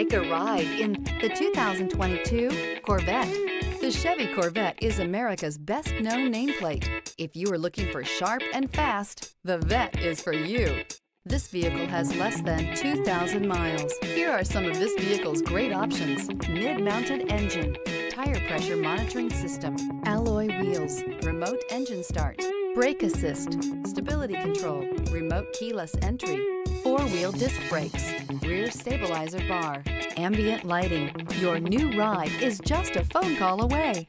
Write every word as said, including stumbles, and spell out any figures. Take a ride in the two thousand twenty-two Corvette. The Chevy Corvette is America's best-known nameplate. If you are looking for sharp and fast, the Vette is for you. This vehicle has less than two thousand miles. Here are some of this vehicle's great options: mid-mounted engine, tire pressure monitoring system, alloy wheels, remote engine start, brake assist, stability control, remote keyless entry, four-wheel disc brakes, rear stabilizer bar, ambient lighting. Your new ride is just a phone call away.